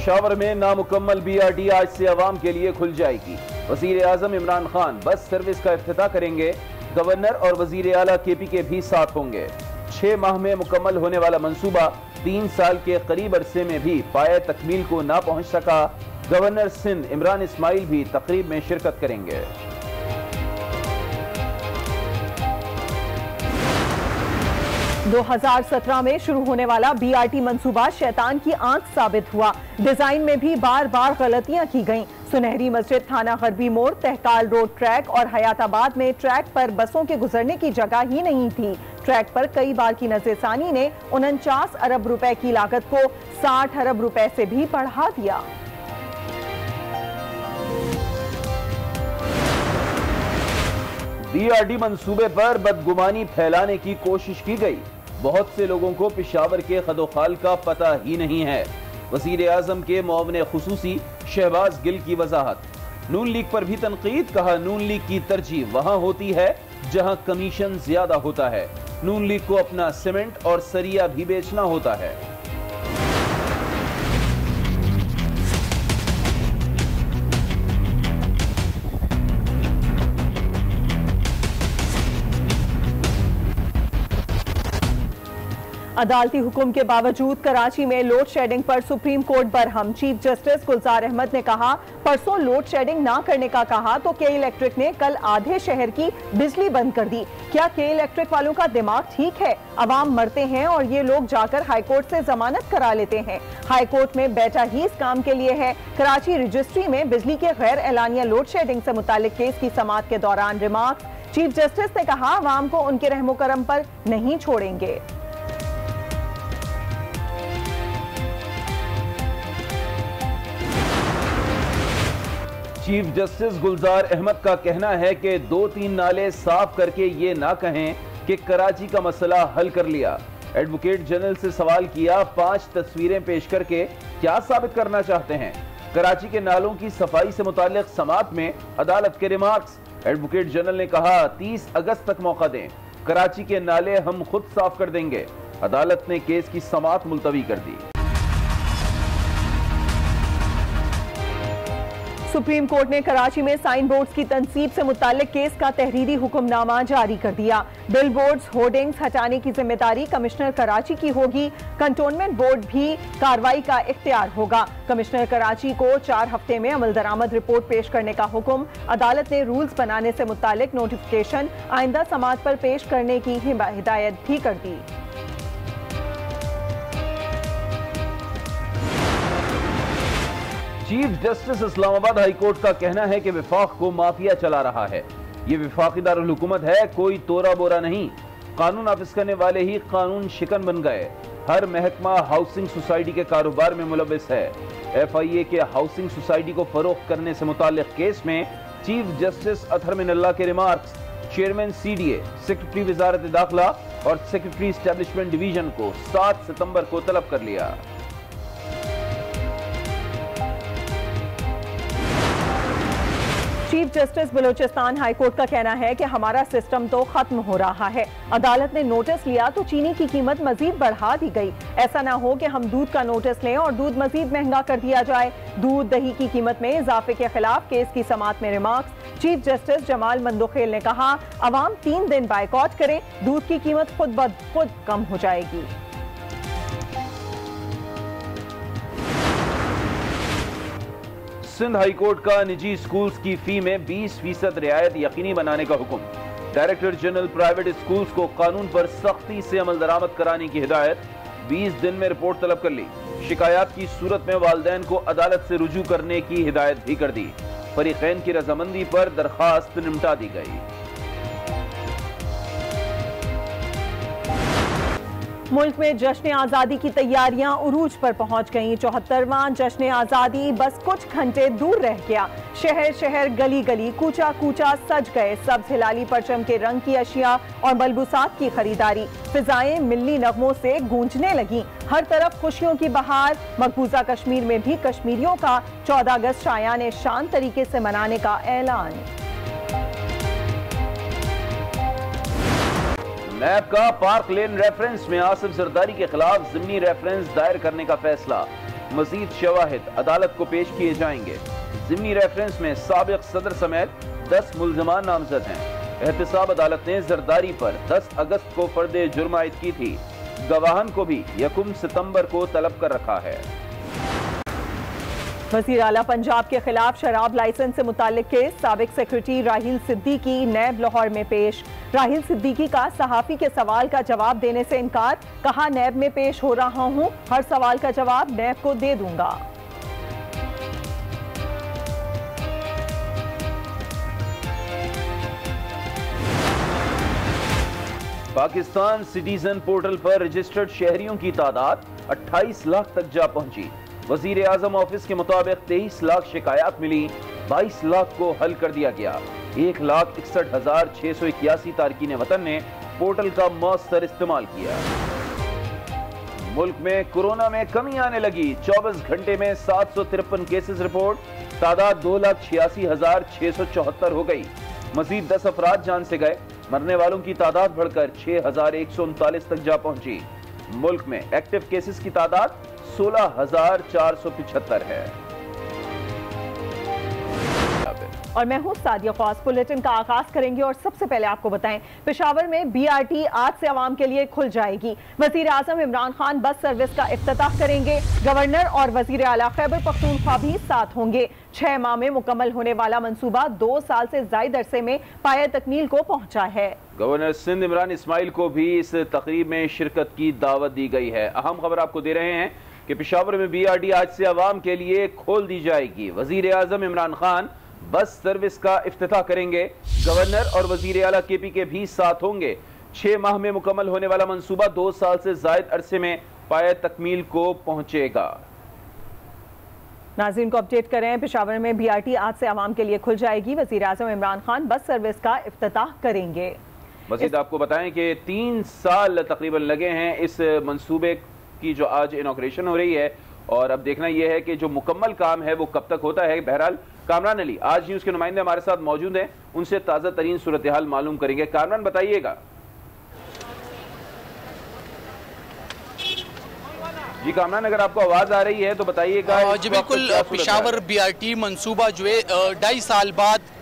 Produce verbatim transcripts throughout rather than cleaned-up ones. पेशावर में नामुकम्मल बीआरटी आज से आवाम के लिए खुल जाएगी। वजीर आजम इमरान खान बस सर्विस का इफ्तिताह करेंगे। गवर्नर और वजीर आला केपी के भी साथ होंगे। छह माह में मुकम्मल होने वाला मंसूबा तीन साल के करीब अरसे में भी पाए तकमील को ना पहुंच सका। गवर्नर सिंध इमरान इस्माइल भी तकरीब में शिरकत करेंगे। दो हज़ार सत्रह में शुरू होने वाला बीआरटी मंसूबा शैतान की आंख साबित हुआ। डिजाइन में भी बार बार गलतियां की गईं। सुनहरी मस्जिद, थाना हरबी मोड़, तहकाल रोड ट्रैक और हयाताबाद में ट्रैक पर बसों के गुजरने की जगह ही नहीं थी। ट्रैक पर कई बार की नजरसानी ने उनचास अरब रुपए की लागत को साठ अरब रुपए से भी बढ़ा दिया। बीआरटी मंसूबे पर बदगुमानी फैलाने की कोशिश की गई। बहुत से लोगों को पेशावर के खदोखाल का पता ही नहीं है। वजीर आजम के मुआवने खुसूसी शहबाज गिल की वजाहत। नून लीग पर भी तनकीद, कहा नून लीग की तरजीह वहां होती है जहां कमीशन ज्यादा होता है। नून लीग को अपना सीमेंट और सरिया भी बेचना होता है। अदालती हुक्म के बावजूद कराची में लोड शेडिंग पर सुप्रीम कोर्ट बरहम। चीफ जस्टिस गुलजार अहमद ने कहा, परसों लोड शेडिंग ना करने का कहा तो के इलेक्ट्रिक ने कल आधे शहर की बिजली बंद कर दी। क्या के इलेक्ट्रिक वालों का दिमाग ठीक है? अवाम मरते हैं और ये लोग जाकर हाई कोर्ट से जमानत करा लेते हैं। हाई कोर्ट में बैठा ही इस काम के लिए है। कराची रजिस्ट्री में बिजली के गैर एलानिया लोड शेडिंग से मुतालिक केस की समाअत के दौरान रिमार्क। चीफ जस्टिस ने कहा, अवाम को उनके रहमो करम पर नहीं छोड़ेंगे। चीफ जस्टिस गुलजार अहमद का कहना है कि दो तीन नाले साफ करके ये ना कहें कि कराची का मसला हल कर लिया। एडवोकेट जनरल से सवाल किया, पांच तस्वीरें पेश करके क्या साबित करना चाहते हैं? कराची के नालों की सफाई से मुतालिक समाअत में अदालत के रिमार्क्स। एडवोकेट जनरल ने कहा, तीस अगस्त तक मौका दें, कराची के नाले हम खुद साफ कर देंगे। अदालत ने केस की समाअत मुलतवी कर दी। सुप्रीम कोर्ट ने कराची में साइन बोर्ड्स की तनसीब से मुतालिक केस का तहरीरी हुक्मनामा जारी कर दिया। बिल बोर्ड्स, होर्डिंग्स हटाने की जिम्मेदारी कमिश्नर कराची की होगी। कंटोनमेंट बोर्ड भी कार्रवाई का इख्तियार होगा। कमिश्नर कराची को चार हफ्ते में अमल दरामद रिपोर्ट पेश करने का हुक्म। अदालत ने रूल्स बनाने से मुतालिक नोटिफिकेशन आइंदा समाअत पर पेश करने की हिदायत भी कर दी। Chief justice Islamabad high court का कहना है कि विफाक को माफिया चला रहा है। ये विफाकी दारुल हुकूमत है, कोई तोरा बोरा नहीं। कानून नाफिज करने वाले ही कानून शिकन बन गए। हर महकमा हाउसिंग सोसाइटी के कारोबार में मुलविस है। एफ आई ए के हाउसिंग सोसाइटी को फरोख्त करने से मुतालिक केस में चीफ जस्टिस अतहर मिनल्ला के remarks. Chairman C D A, secretary वजारत दाखिला और सेक्रेटरी इस्टेब्लिशमेंट डिवीजन को सात सितम्बर को तलब कर लिया। Chief justice Balochistan high court का कहना है कि हमारा सिस्टम तो खत्म हो रहा है। अदालत ने नोटिस लिया तो चीनी की कीमत मजीद बढ़ा दी गई। ऐसा ना हो कि हम दूध का नोटिस लें और दूध मजीद महंगा कर दिया जाए। दूध दही की कीमत में इजाफे के खिलाफ केस की समाअत में remarks. Chief justice Jamal Mandokhel ने कहा, अवाम तीन दिन बायकॉट करें, दूध की कीमत खुद ब खुद कम हो जाएगी। सिंध हाई कोर्ट का निजी स्कूल्स की फी में बीस फीसद रियायत यकीनी बनाने का हुक्म। डायरेक्टर जनरल प्राइवेट स्कूल्स को कानून पर सख्ती से अमल दरामद कराने की हिदायत। बीस दिन में रिपोर्ट तलब कर ली। शिकायत की सूरत में वालदैन को अदालत से रुजू करने की हिदायत भी कर दी। फरीकैन की रजामंदी पर दरखास्त निमटा दी गई। मुल्क में जश्न आज़ादी की तैयारियां उरूज पर पहुंच गईं। चौहत्तरवां जश्न आज़ादी बस कुछ घंटे दूर रह गया। शहर शहर, गली गली, कूचा कूचा सज गए। सब्ज हिलाली परचम के रंग की अशिया और मलबूसात की खरीदारी। फिजाएं मिल्ली नगमों से गूंजने लगीं। हर तरफ खुशियों की बहार। मकबूजा कश्मीर में भी कश्मीरियों का चौदह अगस्त शायान शान तरीके से मनाने का ऐलान। नैब का पार्क लेन रेफरेंस में आसिफ जरदारी के खिलाफ जिमनी रेफरेंस दायर करने का फैसला। मजीद शवाहिद अदालत को पेश किए जाएंगे। जिमनी रेफरेंस में साबिक सदर समेत दस मुलजमान नामजद हैं। एहतसाब अदालत ने जरदारी पर दस अगस्त को फर्द जुर्म आयद की थी। गवाहन को भी यकम सितंबर को तलब कर रखा है। वज़ीर आला पंजाब के खिलाफ शराब लाइसेंस से मुतालिक केस, साबिक सेक्रेटरी राहिल सिद्दीकी नैब लाहौर में पेश। राहिल सिद्दीकी का सहाफ़ी के सवाल का जवाब देने से इनकार, कहा नैब में पेश हो रहा हूँ, हर सवाल का जवाब नैब को दे दूंगा। पाकिस्तान सिटीजन पोर्टल पर रजिस्टर्ड शहरियों की तादाद अट्ठाईस लाख तक जा पहुंची। वजीर आजम ऑफिस के मुताबिक तेईस लाख शिकायत मिली, बाईस लाख को हल कर दिया गया। एक लाख इकसठ हजार छह सौ इक्यासी तारकीन वतन ने पोर्टल का मौसर इस्तेमाल किया। मुल्क में कोरोना में कमी आने लगी, चौबीस घंटे में सात सौ तिरपन केसेज रिपोर्ट, तादाद दो लाख छियासी हजार छह सौ चौहत्तर हो गई। मजीद दस अफराद जान से गए, मरने वालों की तादाद बढ़कर छह हजार एक सौ उनतालीस तक जा पहुंची। मुल्क में एक्टिव केसेस की तादाद सोलह हजार चार सौ पिछहत्तर है। और मैं हूं सादिया ख्वास। बुलेटिन का आगाज करेंगे और सबसे पहले आपको बताएं, पेशावर में बीआरटी आज से आवाम के लिए खुल जाएगी। वजीर आजम इमरान खान बस सर्विस का इफ्तिताह करेंगे। गवर्नर और वजीर आला खैबर पख्तूनख्वा भी साथ होंगे। छह माह में मुकम्मल होने वाला मंसूबा दो साल से जायद अरसे में पाया तकमील को पहुंचा है। गवर्नर सिंध इमरान इस्माइल को भी इस तकरीब में शिरकत की दावत दी गई है। अहम खबर आपको दे रहे हैं कि पेशावर में बीआरटी आज से आवाम के लिए खोल दी जाएगी। वजीर आजम इमरान खान बस सर्विस का इफ्तिताह करेंगे। गवर्नर और वजीर आला के पी के भी साथ होंगे। छह माह में मुकम्मल होने वाला मंसूबा दो साल से जायद अरसे में पाया तकमील को पहुंचेगा। नाज़रीन को अपडेट करें, पेशावर में बीआरटी आज से आवाम के लिए खुल जाएगी। वजीर आजम इमरान खान बस सर्विस का इफ्तिताह करेंगे। मजीद आपको बताएं कि तीन साल तकरीबन लगे हैं इस मंसूबे की जो आज इनॉग्रेशन हो रही है, और अब देखना यह है कि जो मुकम्मल काम है वो कब तक होता है। बहरहाल कामरान अली आज न्यूज़ के नुमाइंदे हमारे साथ मौजूद हैं, उनसे ताज़ा तरीन सूरत हाल मालूम करेंगे। कामरान बताइएगा। जी कामरान, अगर आपको आवाज़ आ रही है तो बताइएगा। जी बिल्कुल, पेशावर बी आर टी मनसूबा जो है ढाई साल बाद,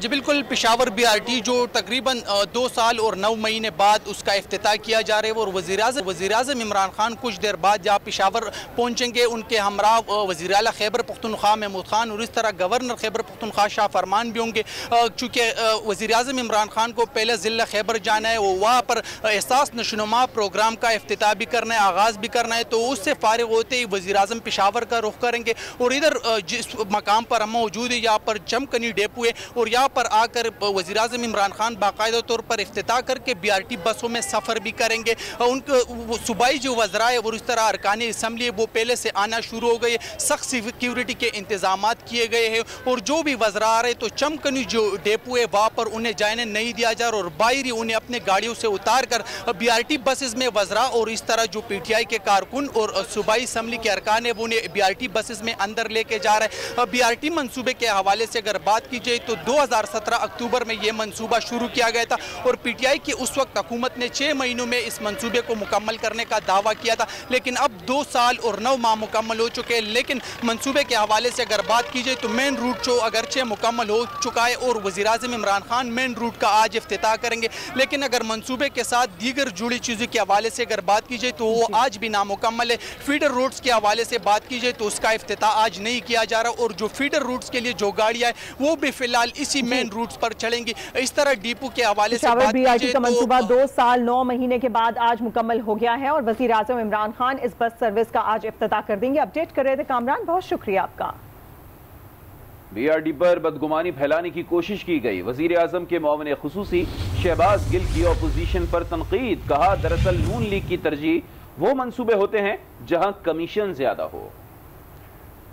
जी बिल्कुल, पेशावर बीआरटी जो तकरीबन दो साल और नौ महीने बाद उसका इफ्तिताह किया जा रहा है। और वज़ीर-ए-आज़म वज़ीर-ए-आज़म इमरान खान कुछ देर बाद जहाँ पेशावर पहुँचेंगे, उनके हमरा वज़ीर आला खैबर पख्तूनख्वा महमूद खान और इस तरह गवर्नर खैबर पख्तूनख्वा शाह फरमान भी होंगे। चूँकि वज़ीर-ए-आज़म इमरान खान को पहले ज़िला खैबर जाना है, वो वहाँ पर एहसास नशोनुमा प्रोग्राम का इफ्तिताह भी करना है, आगाज़ भी करना है, तो उससे फारिग होते ही वज़ीर-ए-आज़म पेशावर का रुख करेंगे। और इधर जिस मकाम पर हम मौजूद है यहाँ पर जमकनी डेपू है, और यहाँ पर आकर वज़ीर-ए-आज़म इमरान खान बाकायदा तौर पर इफ्तिताह करके बीआरटी बसों में सफ़र भी करेंगे। उनके सूबाई जो वज़रा है और इस तरह अरकान असम्बली वो पहले से आना शुरू हो गए। सख्त सिक्योरिटी के इंतजाम किए गए हैं और जो भी वज़रा आ रहे तो चमकनी जो डेपो है वहाँ पर उन्हें जाने नहीं दिया जा रहा, और बाहरी उन्हें अपने गाड़ियों से उतार कर बीआरटी बसेस में वज़रा और इस तरह जो पीटीआई के कारकुन और सूबाई असम्बली के अरकान है वो उन्हें बीआरटी बसेस में अंदर लेके जा रहे हैं। बीआरटी मनसूबे के हवाले से अगर बात की जाए तो दो हज़ार सत्रह अक्टूबर में यह मंसूबा शुरू किया गया था और पीटीआई की उस वक्त हुकूमत ने छः महीनों में इस मंसूबे को मुकम्मल करने का दावा किया था, लेकिन अब दो साल और नौ माह मुकम्मल हो चुके हैं। लेकिन मंसूबे के हवाले से अगर बात की जाए तो मेन रूट जो अगरचे मुकम्मल हो चुका है और वज़ीर-ए-आज़म इमरान खान मेन रूट का आज इफ्तिताह करेंगे, लेकिन अगर मंसूबे के साथ दीगर जुड़ी चीज़ों के हवाले से अगर बात की जाए तो वो आज भी नामुकम्मल है। फीडर रूट्स के हवाले से बात की जाए तो उसका इफ्तिताह आज नहीं किया जा रहा, और जो फीडर रूट्स के लिए जो गाड़ियाँ हैं वो भी फिलहाल इसी मेन रूट्स पर चलेंगी। इस तरह डीपू के हवाले से बात बीआरटी का मंसूबा दो साल नौ महीने के बाद आज मुकम्मल हो गया है और वजीर आजम इमरान खान इस बस सर्विस का आज इफ्तिताह कर देंगे। अपडेट कर रहे थे कामरान, बहुत शुक्रिया आपका। बीआरटी पर बदगुमानी फैलाने की कोशिश की गई। वजीर आजम के मुआविन खुसूसी शहबाज गिल की अपोजिशन पर तनकीद, कहा दरअसल नून लीग की तरजीह वो मनसूबे होते हैं जहाँ कमीशन ज्यादा हो।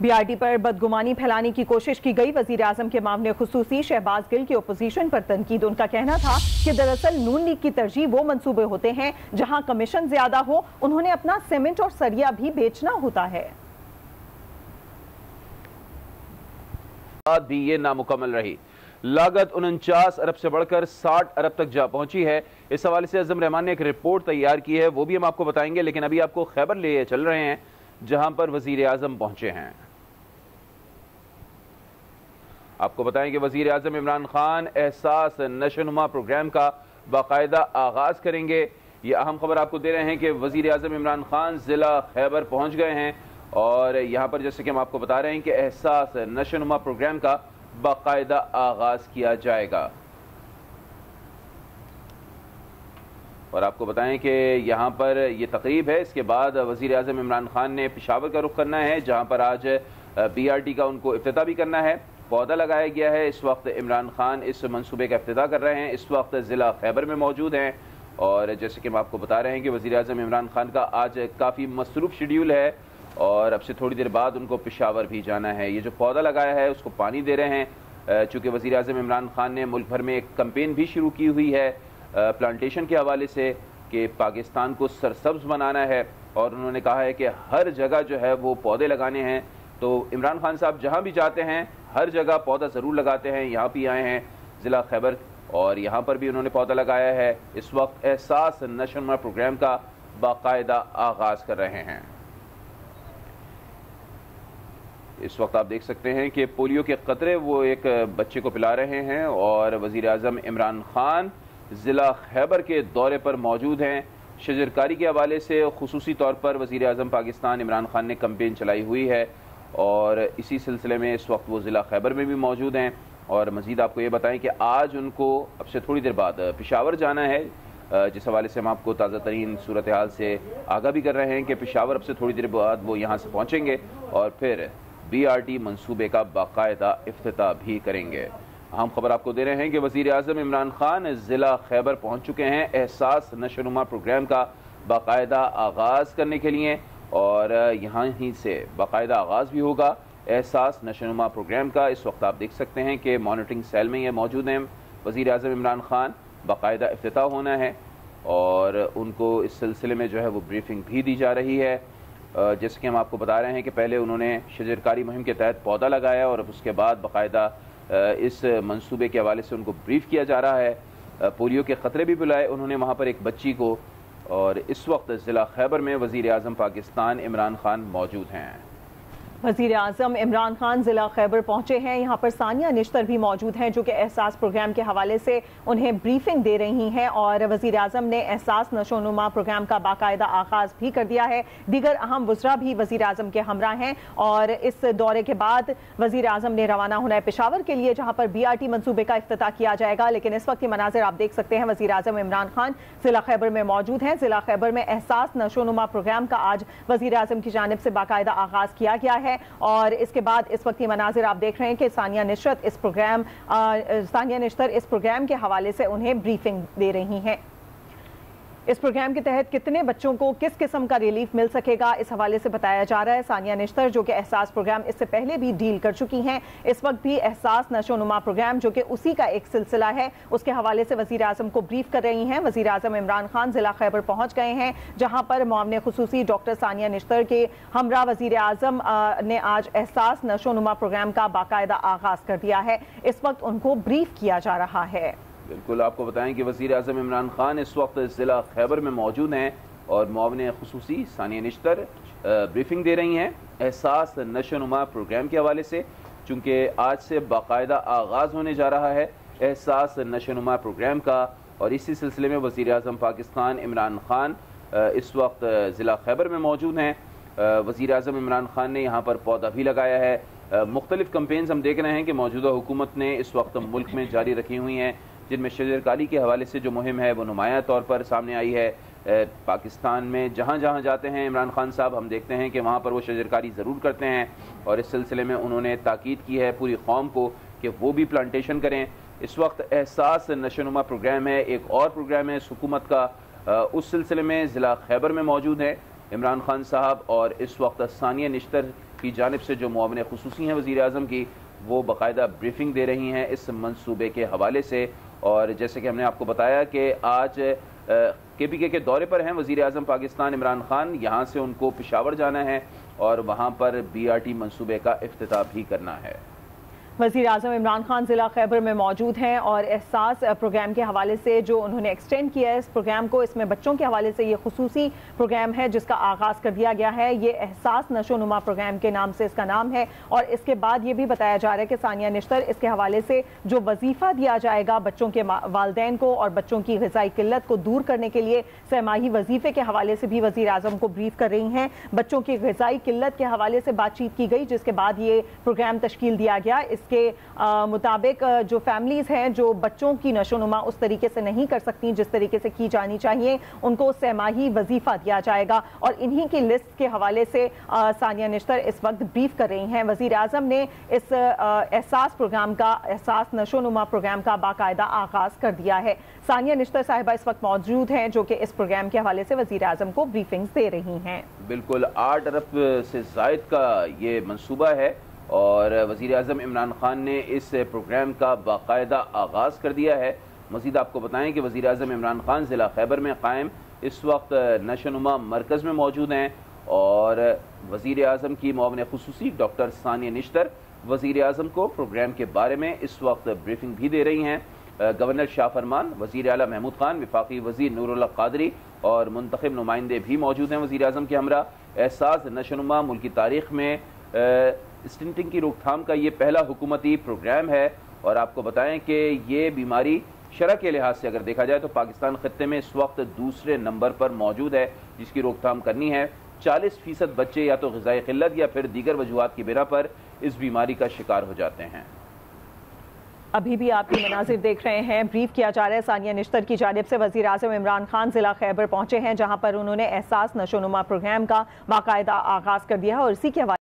बीआरटी पर बदगुमानी फैलाने की कोशिश की गई। वजीर आजम के मामले खुसूसी शहबाज गिल की अपोजिशन पर तनकीद, उनका कहना था कि दरअसल नून लीग की तरजीह वो मंसूबे होते हैं जहां कमीशन ज्यादा हो। उन्होंने अपना सीमेंट और सरिया भी बेचना होता है। भी ये नामुकम्मल रही। लागत उनचास अरब से बढ़कर साठ अरब तक जा पहुंची है। इस हवाले से अजम रहमान ने एक रिपोर्ट तैयार की है, वो भी हम आपको बताएंगे, लेकिन अभी आपको खैबर ले चल रहे हैं जहां पर वजीर आजम पहुंचे हैं। आपको बताएं कि वजीर आजम इमरान खान एहसास नशोनुमा प्रोग्राम का बाकायदा आगाज करेंगे। ये अहम खबर आपको दे रहे हैं कि वजीर आजम इमरान खान जिला खैबर पहुंच गए हैं और यहाँ पर जैसे कि हम आपको बता रहे हैं कि एहसास नशोनुमा प्रोग्राम का बाकायदा आगाज किया जाएगा। और आपको बताएं कि यहाँ पर ये तकरीब है, इसके बाद वजीर आजम इमरान खान ने पेशावर का रुख करना है जहाँ पर आज बी आर टी का उनको इफ्तिताह भी करना है। पौधा लगाया गया है, इस वक्त इमरान खान इस मनसूबे का इफ्तिताह कर रहे हैं, इस वक्त ज़िला खैबर में मौजूद हैं। और जैसे कि हम आपको बता रहे हैं कि वजीर आजम इमरान खान का आज काफ़ी मसरूफ शेड्यूल है और अब से थोड़ी देर बाद उनको पेशावर भी जाना है। ये जो पौधा लगाया है उसको पानी दे रहे हैं, चूँकि वजीर आजम इमरान खान ने मुल्क भर में एक कम्पेन भी शुरू की हुई है प्लांटेशन के हवाले से कि पाकिस्तान को सरसब्ज बनाना है और उन्होंने कहा है कि हर जगह जो है वो पौधे लगाने हैं। तो इमरान खान साहब जहाँ भी जाते हैं हर जगह पौधा ज़रूर लगाते हैं, यहाँ भी आए हैं ज़िला खैबर और यहाँ पर भी उन्होंने पौधा लगाया है। इस वक्त एहसास नशोनुमा प्रोग्राम का बाकायदा आगाज़ कर रहे हैं। इस वक्त आप देख सकते हैं कि पोलियो के क़तरे वो एक बच्चे को पिला रहे हैं और वज़ीर आज़म इमरान खान ज़िला खैबर के दौरे पर मौजूद हैं। शजरकारी के हवाले से खुसूसी तौर पर वज़ीर आज़म पाकिस्तान इमरान खान ने कम्पेन चलाई हुई है और इसी सिलसिले में इस वक्त वो ज़िला खैबर में भी मौजूद हैं। और मज़ीद आपको ये बताएं कि आज उनको अब से थोड़ी देर बाद पेशावर जाना है, जिस हवाले से हम आपको ताज़ा तरीन सूरत हाल से आगाह भी कर रहे हैं कि पेशावर अब से थोड़ी देर बाद वो यहाँ से पहुँचेंगे और फिर बी आर टी मनसूबे का बाकायदा इफ्तिताह भी करेंगे। अहम खबर आपको दे रहे हैं कि वज़ीर आज़म इमरान खान ज़िला खैबर पहुँच चुके हैं एहसास नशोनुमा प्रोग्राम का बाकायदा आगाज़ करने के लिए और यहाँ ही से बाकायदा आगाज़ भी होगा एहसास नशोनुमा प्रोग्राम का। इस वक्त आप देख सकते हैं कि मॉनिटरिंग सेल में ये मौजूद हैं वज़ीर आज़म इमरान खान, बाकायदा इफ्तिताह होना है और उनको इस सिलसिले में जो है वो ब्रीफिंग भी दी जा रही है। जैसे कि हम आपको बता रहे हैं कि पहले उन्होंने शजरकारी मुहिम के तहत पौधा लगाया और उसके बाद बाकायदा इस मंसूबे के हवाले से उनको ब्रीफ किया जा रहा है। पोलियो के ख़तरे भी बुलाए उन्होंने वहाँ पर एक बच्ची को और इस वक्त ज़िला खैबर में वज़ीर आज़म पाकिस्तान इमरान खान मौजूद हैं। वज़ीर आज़म इमरान खान ज़िला खैबर पहुँचे हैं, यहाँ पर सानिया निश्तर भी मौजूद हैं जो कि एहसास प्रोग्राम के हवाले से उन्हें ब्रीफिंग दे रही हैं और वज़ीर आज़म ने एहसास नशोनुमा प्रोग्राम का बाकायदा आगाज़ भी कर दिया है। दीगर अहम वज़रा भी वज़ीर आज़म के हमरा हैं और इस दौरे के बाद वज़ीर आज़म ने रवाना होना है पेशावर के लिए जहाँ पर बी आर टी मनसूबे का इफ्तिताह किया जाएगा। लेकिन इस वक्त ये मनाज़िर आप देख सकते हैं, वज़ीर आज़म इमरान खान ज़िला खैबर में मौजूद हैं। ज़िला खैबर में एहसास नशोनुमा प्रोग्राम का आज वज़ीर आज़म की जानिब से बाकायदा आगाज़ किया गया है और इसके बाद इस वक्त ये मनाजिर आप देख रहे हैं कि सानिया निश्तर इस प्रोग्राम सानिया निश्तर इस प्रोग्राम के हवाले से उन्हें ब्रीफिंग दे रही हैं। इस प्रोग्राम के तहत कितने बच्चों को किस किस्म का रिलीफ मिल सकेगा इस हवाले से बताया जा रहा है। सानिया निश्तर जो कि एहसास प्रोग्राम इससे पहले भी डील कर चुकी हैं, इस वक्त भी एहसास नशोनुमा प्रोग्राम जो कि उसी का एक सिलसिला है उसके हवाले से वज़ीर आज़म को ब्रीफ कर रही हैं। वज़ीर आज़म इमरान खान ज़िला खैबर पहुँच गए हैं जहाँ पर मामने खुसूसी डॉक्टर सानिया निश्तर के हमरा वज़ीर आज़म ने आज एहसास नशोनुमा प्रोग्राम का बाकायदा आगाज़ कर दिया है, इस वक्त उनको ब्रीफ किया जा रहा है। बिल्कुल आपको बताएं कि वज़ीर आज़म इमरान खान इस वक्त ज़िला खैबर में मौजूद हैं और मुआवने खुसूसी सानिया निश्तर ब्रीफिंग दे रही हैं एहसास नशोनुमा प्रोग्राम के हवाले से, चूँकि आज से बाकायदा आगाज़ होने जा रहा है एहसास नशोनुमा प्रोग्राम का। और इसी सिलसिले में वज़ीर आज़म पाकिस्तान इमरान खान इस वक्त ज़िला खैबर में मौजूद हैं। वज़ीर आज़म इमरान खान ने यहाँ पर पौधा भी लगाया है। मुख्तलिफ़ कम्पेन्स हम देख रहे हैं कि मौजूदा हुकूमत ने इस वक्त मुल्क में जारी रखी हुई हैं जिनमें शजरकारी के हवाले से जो मुहिम है वो नुमाया तौर पर सामने आई है। ए, पाकिस्तान में जहाँ जहाँ जाते हैं इमरान खान साहब हम देखते हैं कि वहाँ पर वो शजरकारी ज़रूर करते हैं और इस सिलसिले में उन्होंने ताकीद की है पूरी कौम को कि वो भी प्लांटेशन करें। इस वक्त एहसास नशोनुमा प्रोग्राम है, एक और प्रोग्राम है इस हुकूमत का, आ, उस सिलसिले में ज़िला खैबर में मौजूद है इमरान खान साहब और इस वक्त सानिया निश्तर की जानिब से जो मुआवने खुसूसी हैं वज़ीर आज़म की वो बाकायदा ब्रीफिंग दे रही हैं इस मनसूबे के हवाले से। और जैसे कि हमने आपको बताया कि आज के पी के के दौरे पर हैं वज़ीर आज़म पाकिस्तान इमरान खान, यहाँ से उनको पेशावर जाना है और वहाँ पर बी आर टी मनसूबे का इफ्तिताह भी करना है। वज़ीर आज़म इमरान खान ज़िला खैबर में मौजूद हैं और एहसास प्रोग्राम के हवाले से जो उन्होंने एक्सटेंड किया है इस प्रोग्राम को, इसमें बच्चों के हवाले से ये खुसूसी प्रोग्राम है जिसका आगाज़ कर दिया गया है। ये एहसास नशोनुमा प्रोग्राम के नाम से इसका नाम है। और इसके बाद ये भी बताया जा रहा है कि सानिया निश्तर इसके हवाले से जो वजीफ़ा दिया जाएगा बच्चों के वालदैन को और बच्चों की ग़िज़ाई किल्लत को दूर करने के लिए सरमाही वजीफ़े के हवाले से भी वज़ीर आज़म को ब्रीफ कर रही हैं। बच्चों की ग़िज़ाई किल्लत के हवाले से बातचीत की गई जिसके बाद ये प्रोग्राम तश्कील दिया गया। के मुताबिक जो फैमिलीज हैं जो बच्चों की नशोनुमा उस तरीके से नहीं कर सकती जिस तरीके से की जानी चाहिए, उनको सहमाही वजीफा दिया जाएगा और इन्हीं की लिस्ट के हवाले से सानिया निश्तर इस वक्त ब्रीफ कर रही हैं। वजीर आजम ने इस एहसास प्रोग्राम का, एहसास नशोनुमा प्रोग्राम का बाकायदा आगाज कर दिया है। सानिया निश्तर साहिबा इस वक्त मौजूद हैं जो कि इस प्रोग्राम के हवाले से वजीर आजम को ब्रीफिंग्स दे रही हैं। बिल्कुल आठ अरब से जायद का ये मनसूबा है और वज़ीर आज़म इमरान ख़ान ने इस प्रोग्राम का बाकायदा आगाज़ कर दिया है। मज़ीद आपको बताएं कि वज़ीर आज़म इमरान ख़ान ज़िला खैबर में क़ायम इस वक्त नशोनुमा मरकज़ में मौजूद हैं और वज़ीर आज़म की मुआविन ख़ुसूसी डॉक्टर सानिया निश्तर वज़ीर आज़म को प्रोग्राम के बारे में इस वक्त ब्रीफिंग भी दे रही हैं। गवर्नर शाह फरमान, वज़ीर आला महमूद ख़ान, वफाकी वज़ीर नूरुल्लाह क़ादरी और मुंतखब नुमाइंदे भी मौजूद हैं वज़ीर आज़म के हमरा। एहसास नशोनुमा मुल्की तारीख़ में स्टिंटिंग की रोकथाम का ये पहला हुकूमती प्रोग्राम है और आपको बताएं कि ये बीमारी शरह के लिहाज से अगर देखा जाए तो पाकिस्तान खत्ते में इस वक्त दूसरे नंबर पर मौजूद है जिसकी रोकथाम करनी है। चालीस फीसद बच्चे या तो ग़िज़ाई क़िल्लत या फिर दीगर वजूहात की बिना पर इस बीमारी का शिकार हो जाते हैं। अभी भी आप ये मनाजिर देख रहे हैं, ब्रीफ किया जा रहा है सानिया निश्तर की जानिब से। वज़ीर आज़म इमरान खान ज़िला खैबर पहुँचे हैं जहाँ पर उन्होंने एहसास नशोनुमा प्रोग्राम का बाकायदा आगाज़ कर दिया है और इसी के